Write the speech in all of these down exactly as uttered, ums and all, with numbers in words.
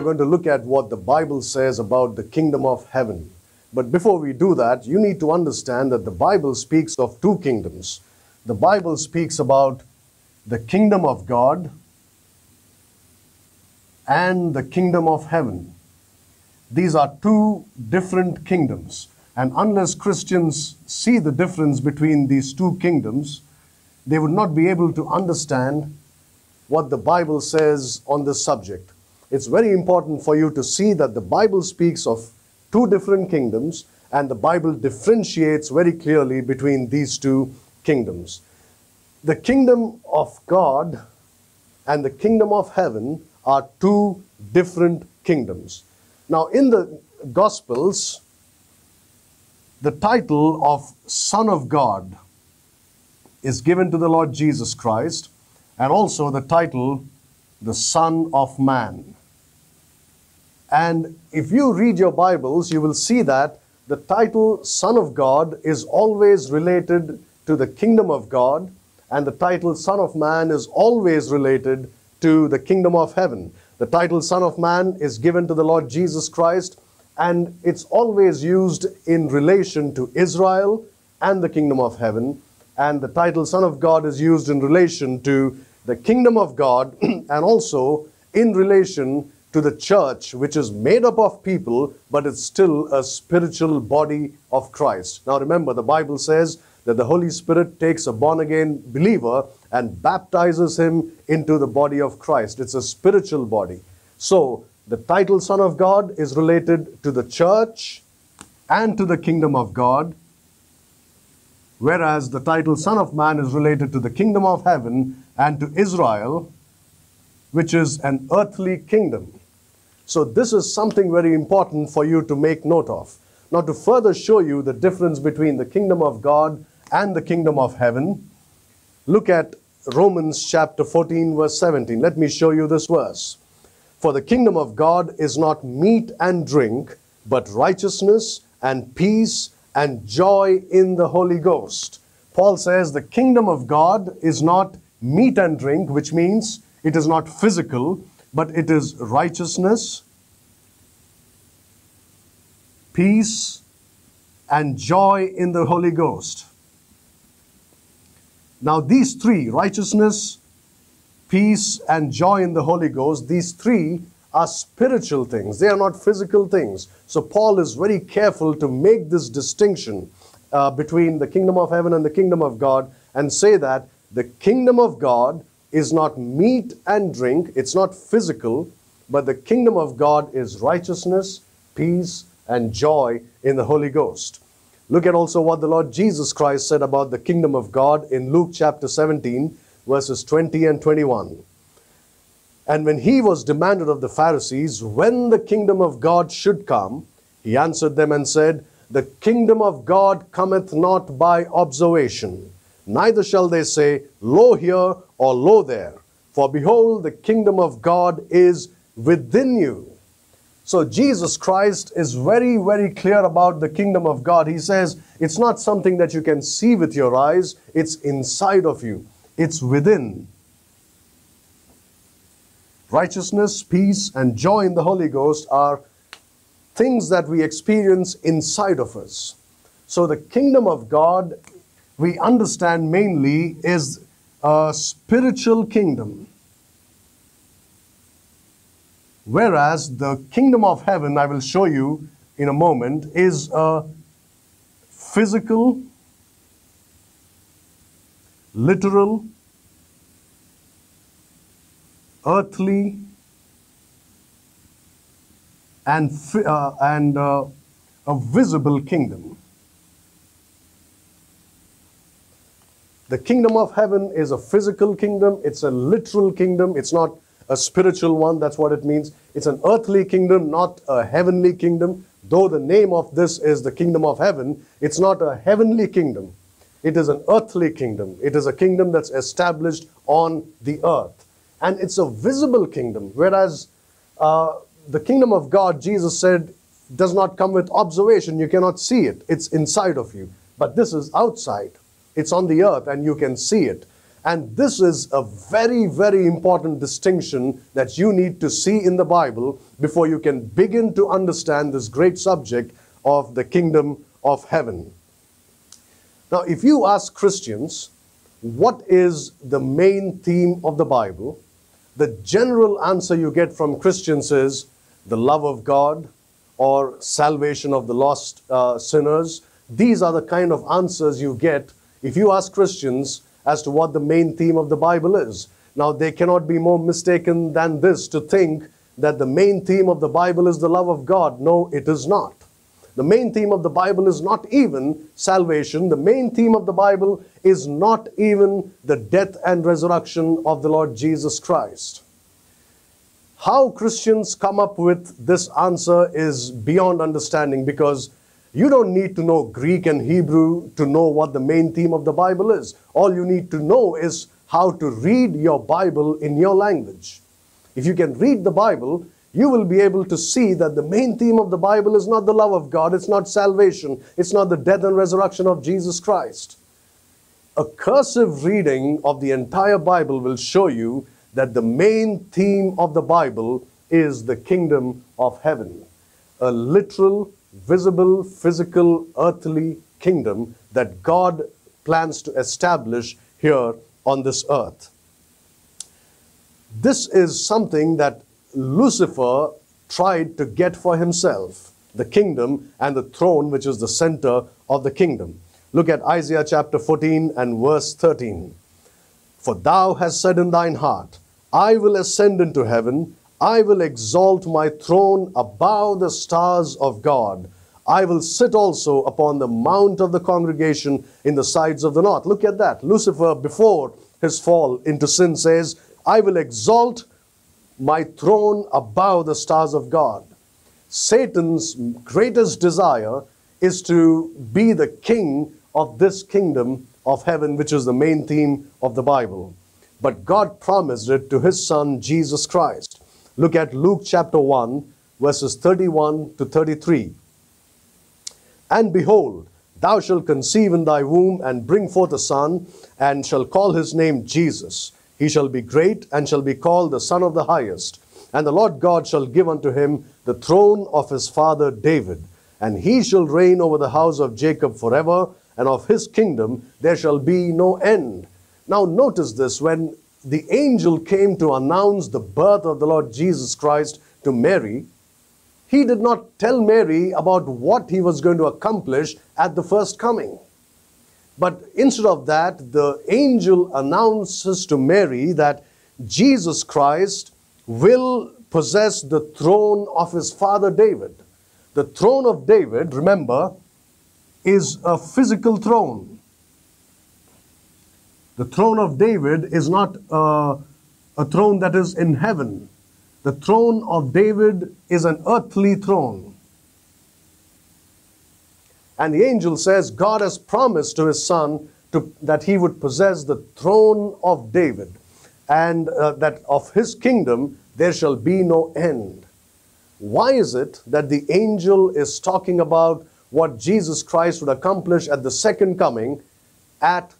are going to look at what the Bible says about the kingdom of heaven. But before we do that, you need to understand that the Bible speaks of two kingdoms. The Bible speaks about the kingdom of God and the kingdom of heaven. These are two different kingdoms. And unless Christians see the difference between these two kingdoms, they would not be able to understand what the Bible says on this subject. It's very important for you to see that the Bible speaks of two different kingdoms, and the Bible differentiates very clearly between these two kingdoms. The kingdom of God and the kingdom of heaven are two different kingdoms. Now, in the Gospels, the title of Son of God is given to the Lord Jesus Christ, and also the title, the Son of Man. And if you read your Bibles, you will see that the title Son of God is always related to the kingdom of God, and the title Son of Man is always related to the kingdom of heaven. The title Son of Man is given to the Lord Jesus Christ, and it's always used in relation to Israel and the kingdom of heaven. And the title Son of God is used in relation to the kingdom of God and also in relation to the church, which is made up of people, but it's still a spiritual body of Christ. Now remember, the Bible says that the Holy Spirit takes a born-again believer and baptizes him into the body of Christ. It's a spiritual body. So the title Son of God is related to the church and to the kingdom of God, whereas the title Son of Man is related to the kingdom of heaven and to Israel, which is an earthly kingdom. So this is something very important for you to make note of. Now, to further show you the difference between the kingdom of God and the kingdom of heaven, look at Romans chapter fourteen, verse seventeen. Let me show you this verse. For the kingdom of God is not meat and drink, but righteousness and peace and joy in the Holy Ghost. Paul says the kingdom of God is not meat and drink, which means it is not physical, but it is righteousness, peace, and joy in the Holy Ghost. Now these three, righteousness, peace, and joy in the Holy Ghost, these three are spiritual things. They are not physical things. So Paul is very careful to make this distinction uh, between the kingdom of heaven and the kingdom of God, and say that the kingdom of God is not meat and drink, it's not physical, but the kingdom of God is righteousness, peace, and joy in the Holy Ghost. Look at also what the Lord Jesus Christ said about the kingdom of God in Luke chapter seventeen, verses twenty and twenty-one. And when he was demanded of the Pharisees when the kingdom of God should come, he answered them and said, the kingdom of God cometh not by observation, neither shall they say, lo here or lo there. For behold, the kingdom of God is within you. So Jesus Christ is very, very clear about the kingdom of God. He says, it's not something that you can see with your eyes. It's inside of you. It's within. Righteousness, peace, and joy in the Holy Ghost are things that we experience inside of us. So the kingdom of God, we understand mainly, is a spiritual kingdom. Whereas the kingdom of heaven, I will show you in a moment, is a physical, literal, earthly and, uh, and uh, a visible kingdom. The kingdom of heaven is a physical kingdom. It's a literal kingdom. It's not a spiritual one. That's what it means. It's an earthly kingdom, not a heavenly kingdom. Though the name of this is the kingdom of heaven, it's not a heavenly kingdom. It is an earthly kingdom. It is a kingdom that's established on the earth. And it's a visible kingdom, whereas uh, the kingdom of God, Jesus said, does not come with observation. You cannot see it. It's inside of you. But this is outside. It's on the earth, and you can see it. And this is a very, very important distinction that you need to see in the Bible before you can begin to understand this great subject of the kingdom of heaven. Now, if you ask Christians, what is the main theme of the Bible? The general answer you get from Christians is the love of God or salvation of the lost uh, sinners. These are the kind of answers you get if you ask Christians as to what the main theme of the Bible is. Now, they cannot be more mistaken than this to think that the main theme of the Bible is the love of God. No, it is not. The main theme of the Bible is not even salvation. The main theme of the Bible is not even the death and resurrection of the Lord Jesus Christ. How Christians come up with this answer is beyond understanding, because you don't need to know Greek and Hebrew to know what the main theme of the Bible is. All you need to know is how to read your Bible in your language. If you can read the Bible, you will be able to see that the main theme of the Bible is not the love of God, it's not salvation, it's not the death and resurrection of Jesus Christ. A cursive reading of the entire Bible will show you that the main theme of the Bible is the kingdom of heaven. A literal, visible, physical, earthly kingdom that God plans to establish here on this earth. This is something that Lucifer tried to get for himself, the kingdom and the throne, which is the center of the kingdom. Look at Isaiah chapter fourteen and verse thirteen. For thou hast said in thine heart, I will ascend into heaven, I will exalt my throne above the stars of God. I will sit also upon the mount of the congregation in the sides of the north. Look at that. Lucifer, before his fall into sin, says, I will exalt my throne above the stars of God. Satan's greatest desire is to be the king of this kingdom of heaven, which is the main theme of the Bible. But God promised it to his son, Jesus Christ. Look at Luke chapter one, verses thirty-one to thirty-three. And behold, thou shalt conceive in thy womb, and bring forth a son, and shall call his name Jesus. He shall be great, and shall be called the Son of the Highest. And the Lord God shall give unto him the throne of his father David. And he shall reign over the house of Jacob forever, and of his kingdom there shall be no end. Now notice this, when the angel came to announce the birth of the Lord Jesus Christ to Mary, he did not tell Mary about what he was going to accomplish at the first coming. But instead of that, the angel announces to Mary that Jesus Christ will possess the throne of his father David. The throne of David, remember, is a physical throne. The throne of David is not uh, a throne that is in heaven. The throne of David is an earthly throne. And the angel says God has promised to his son to, that he would possess the throne of David, and uh, that of his kingdom there shall be no end. Why is it that the angel is talking about what Jesus Christ would accomplish at the second coming at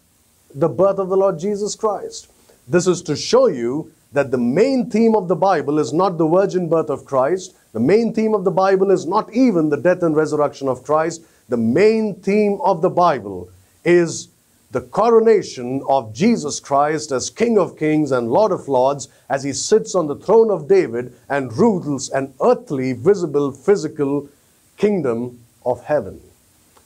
the birth of the Lord Jesus Christ? This is to show you that the main theme of the Bible is not the virgin birth of Christ. The main theme of the Bible is not even the death and resurrection of Christ. The main theme of the Bible is the coronation of Jesus Christ as King of Kings and Lord of Lords, as he sits on the throne of David and rules an earthly, visible, physical kingdom of heaven.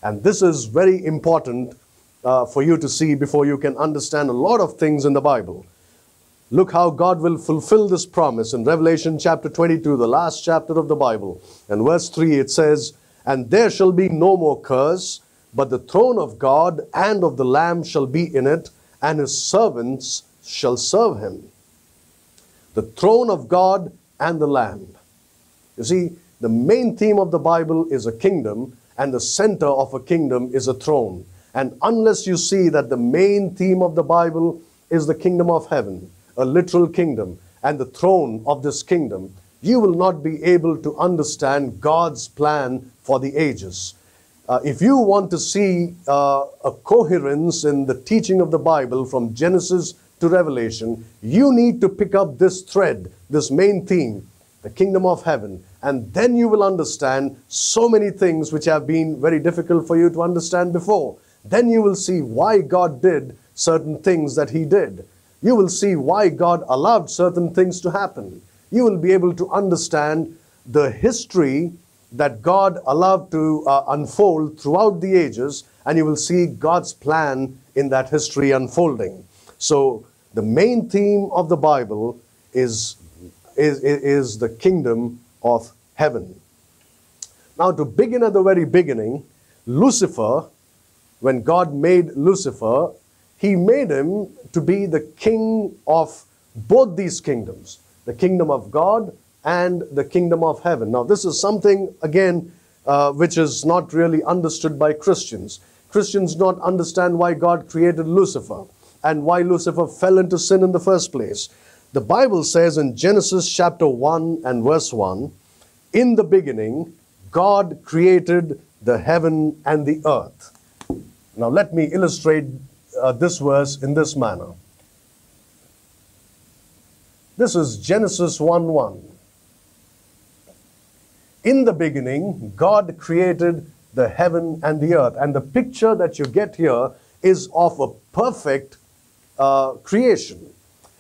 And this is very important uh, for you to see before you can understand a lot of things in the Bible. Look how God will fulfill this promise in Revelation chapter twenty-two, the last chapter of the Bible. And verse three, it says, and there shall be no more curse, but the throne of God and of the Lamb shall be in it, and his servants shall serve him. The throne of God and the Lamb. You see, the main theme of the Bible is a kingdom, and the center of a kingdom is a throne. And unless you see that the main theme of the Bible is the kingdom of heaven, a literal kingdom, and the throne of this kingdom, you will not be able to understand God's plan for the ages. Uh, if you want to see uh, a coherence in the teaching of the Bible from Genesis to Revelation, you need to pick up this thread, this main theme, the kingdom of heaven, and then you will understand so many things which have been very difficult for you to understand before. Then you will see why God did certain things that He did. You will see why God allowed certain things to happen. You will be able to understand the history that God allowed to uh, unfold throughout the ages, and you will see God's plan in that history unfolding. So the main theme of the Bible is, is, is the kingdom of heaven. Now, to begin at the very beginning, Lucifer, when God made Lucifer, He made him to be the king of both these kingdoms, the kingdom of God and the kingdom of heaven. Now, this is something, again, uh, which is not really understood by Christians. Christians do not understand why God created Lucifer and why Lucifer fell into sin in the first place. The Bible says in Genesis chapter one and verse one, "In the beginning, God created the heaven and the earth." Now, let me illustrate uh, this verse in this manner. This is Genesis one one. "In the beginning, God created the heaven and the earth." And the picture that you get here is of a perfect uh, creation.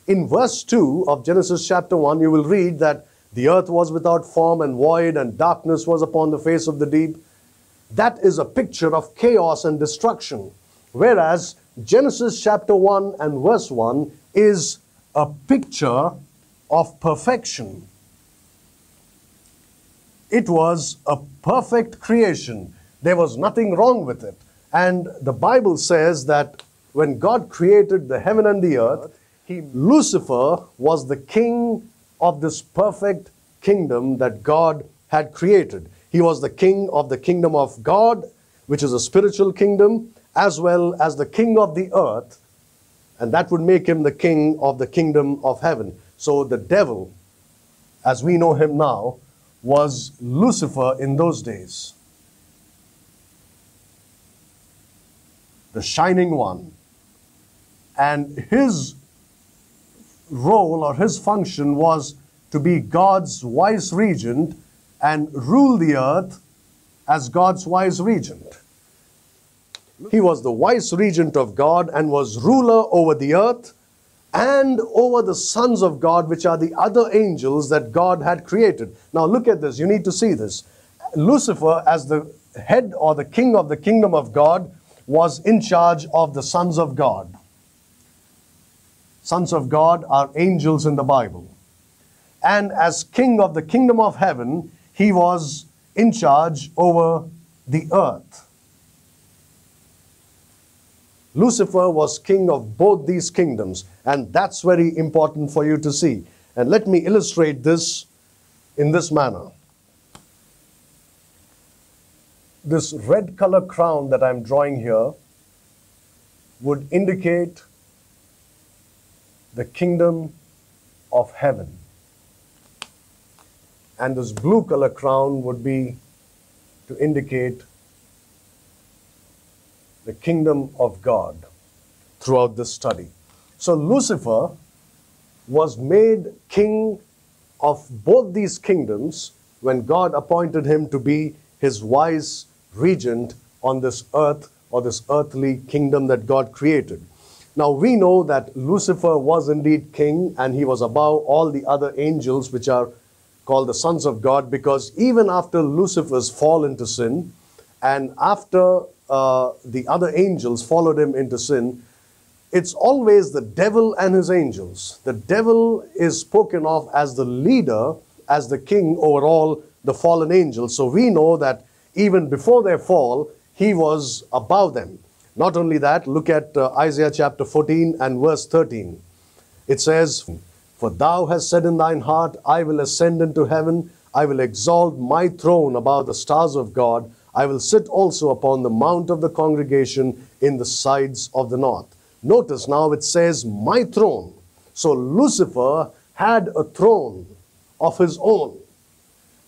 In verse two of Genesis chapter one, you will read that the earth was without form and void, and darkness was upon the face of the deep. That is a picture of chaos and destruction. Whereas Genesis chapter one and verse one is a picture of perfection. It was a perfect creation. There was nothing wrong with it. And the Bible says that when God created the heaven and the earth, he, Lucifer was the king of this perfect kingdom that God had created. He was the king of the kingdom of God, which is a spiritual kingdom, as well as the king of the earth, and that would make him the king of the kingdom of heaven. So the devil, as we know him now, was Lucifer in those days, the shining one. And his role or his function was to be God's vice regent and rule the earth as God's vice regent. He was the vice regent of God and was ruler over the earth and over the sons of God, which are the other angels that God had created. Now look at this. You need to see this. Lucifer, as the head or the king of the kingdom of God, was in charge of the sons of God. Sons of God are angels in the Bible. And as king of the kingdom of heaven, he was in charge over the earth. Lucifer was king of both these kingdoms, and that's very important for you to see. And let me illustrate this in this manner. This red color crown that I'm drawing here would indicate the kingdom of heaven. And this blue color crown would be to indicate the kingdom of God throughout this study. So Lucifer was made king of both these kingdoms when God appointed him to be his wise regent on this earth, or this earthly kingdom that God created. Now we know that Lucifer was indeed king, and he was above all the other angels, which are called the sons of God, because even after Lucifer's fall into sin, and after Uh, the other angels followed him into sin, it's always the devil and his angels. The devil is spoken of as the leader, as the king over all the fallen angels. So we know that even before their fall, he was above them. Not only that, look at uh, Isaiah chapter fourteen and verse thirteen. It says, "For thou hast said in thine heart, I will ascend into heaven, I will exalt my throne above the stars of God, I will sit also upon the mount of the congregation in the sides of the north." Notice now it says, "my throne." So Lucifer had a throne of his own,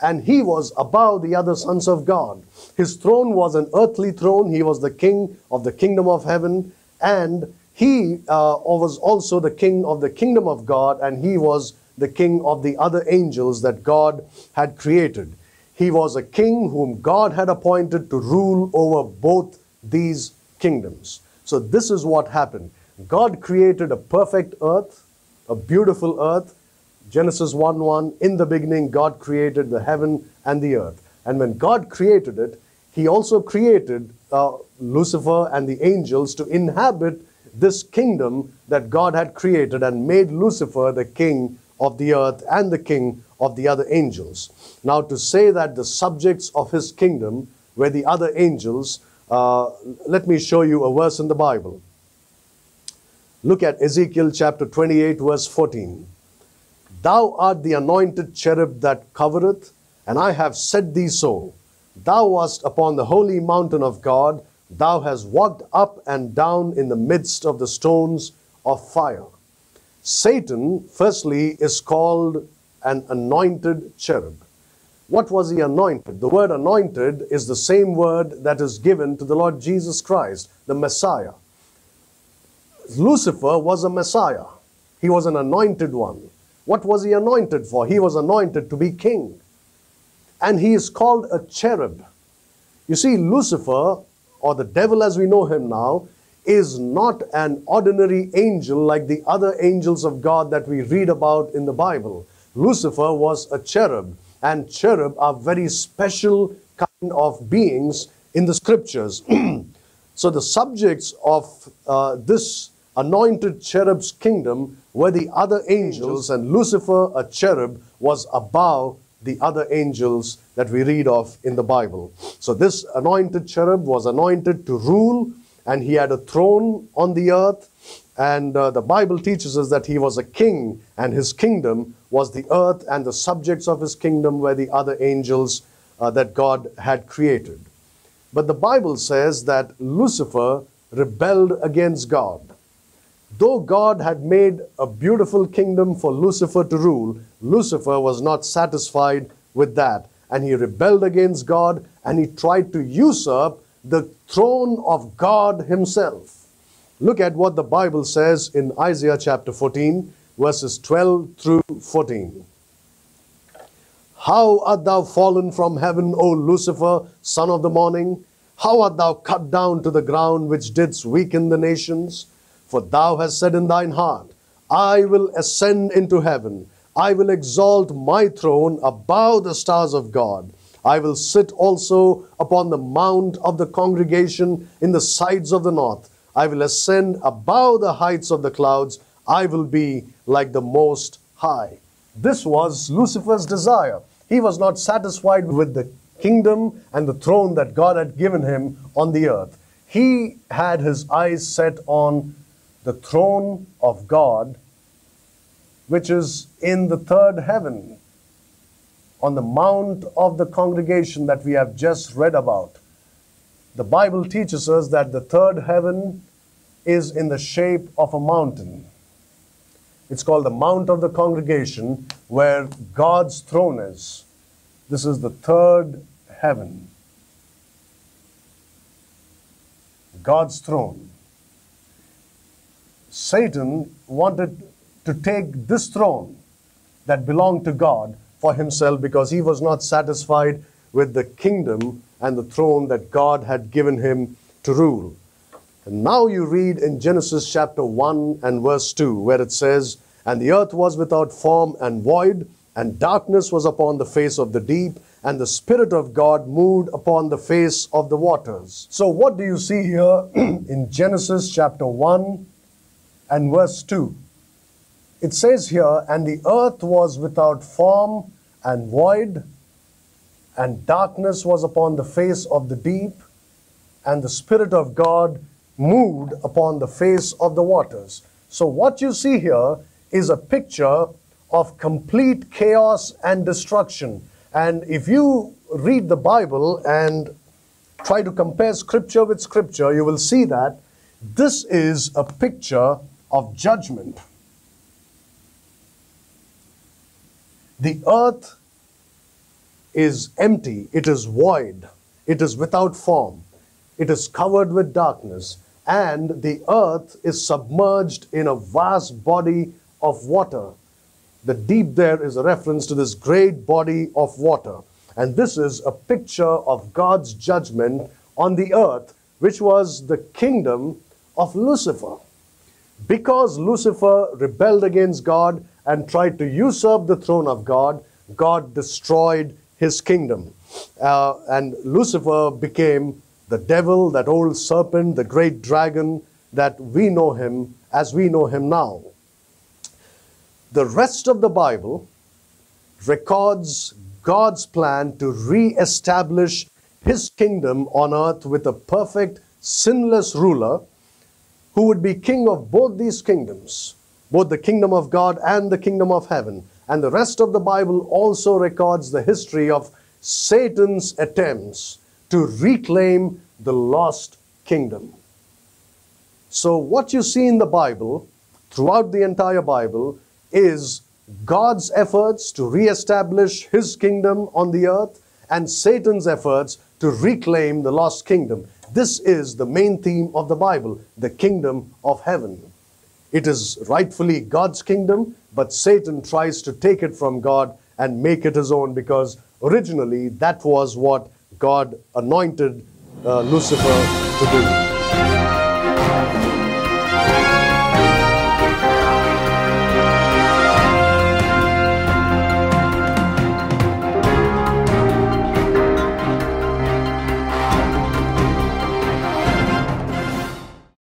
and he was above the other sons of God. His throne was an earthly throne. He was the king of the kingdom of heaven, and He uh, was also the king of the kingdom of God, and he was the king of the other angels that God had created. He was a king whom God had appointed to rule over both these kingdoms. So this is what happened. God created a perfect earth, a beautiful earth. Genesis one one, in the beginning God created the heaven and the earth. And when God created it, he also created uh, Lucifer and the angels to inhabit this kingdom that God had created, and made Lucifer the king of the earth and the king of the other angels. Now, to say that the subjects of his kingdom were the other angels, uh, let me show you a verse in the Bible. Look at Ezekiel chapter twenty-eight verse fourteen. Thou art the anointed cherub that covereth, and I have set thee so. Thou wast upon the holy mountain of God. Thou hast walked up and down in the midst of the stones of fire. Satan, firstly, is called an anointed cherub. What was he anointed? The word anointed is the same word that is given to the Lord Jesus Christ, the Messiah. Lucifer was a Messiah. He was an anointed one. What was he anointed for? He was anointed to be king. And he is called a cherub. You see, Lucifer, or the devil as we know him now, is not an ordinary angel like the other angels of God that we read about in the Bible. Lucifer was a cherub, and cherub are very special kind of beings in the scriptures. So the subjects of uh, this anointed cherub's kingdom were the other angels, and Lucifer, a cherub, was above the other angels that we read of in the Bible. So this anointed cherub was anointed to rule, and he had a throne on the earth. And uh, the Bible teaches us that he was a king, and his kingdom was the earth, and the subjects of his kingdom were the other angels uh, that God had created. But the Bible says that Lucifer rebelled against God. Though God had made a beautiful kingdom for Lucifer to rule, Lucifer was not satisfied with that, and he rebelled against God, and he tried to usurp the throne of God himself. Look at what the Bible says in Isaiah chapter fourteen, verses twelve through fourteen. How art thou fallen from heaven, O Lucifer, son of the morning? How art thou cut down to the ground, which didst weaken the nations? For thou hast said in thine heart, I will ascend into heaven. I will exalt my throne above the stars of God. I will sit also upon the mount of the congregation in the sides of the north. I will ascend above the heights of the clouds. I will be like the Most High. This was Lucifer's desire. He was not satisfied with the kingdom and the throne that God had given him on the earth. He had his eyes set on the throne of God, which is in the third heaven, on the mount of the congregation that we have just read about. The Bible teaches us that the third heaven is in the shape of a mountain. It's called the Mount of the Congregation, where God's throne is. This is the third heaven, God's throne. Satan wanted to take this throne that belonged to God for himself, because he was not satisfied with the kingdom and the throne that God had given him to rule. And now you read in Genesis chapter one and verse two, where it says, And the earth was without form and void, and darkness was upon the face of the deep, and the Spirit of God moved upon the face of the waters. So what do you see here in Genesis chapter one and verse two? It says here, and the earth was without form and void, and darkness was upon the face of the deep, and the Spirit of God moved upon the face of the waters. So what you see here is a picture of complete chaos and destruction. And if you read the Bible and try to compare scripture with scripture, you will see that this is a picture of judgment. The earth is empty, it is void, it is without form, it is covered with darkness, and the earth is submerged in a vast body of water. The deep there is a reference to this great body of water. And this is a picture of God's judgment on the earth, which was the kingdom of Lucifer. Because Lucifer rebelled against God and tried to usurp the throne of God, God destroyed his kingdom. Uh, and Lucifer became the devil, that old serpent, the great dragon that we know him as we know him now. The rest of the Bible records God's plan to re-establish his kingdom on earth with a perfect, sinless ruler who would be king of both these kingdoms, both the kingdom of God and the kingdom of heaven. And the rest of the Bible also records the history of Satan's attempts to reclaim the lost kingdom. So what you see in the Bible, throughout the entire Bible, is God's efforts to re-establish his kingdom on the earth and Satan's efforts to reclaim the lost kingdom. This is the main theme of the Bible, the kingdom of heaven. It is rightfully God's kingdom, but Satan tries to take it from God and make it his own, because originally that was what God anointed uh, Lucifer to do.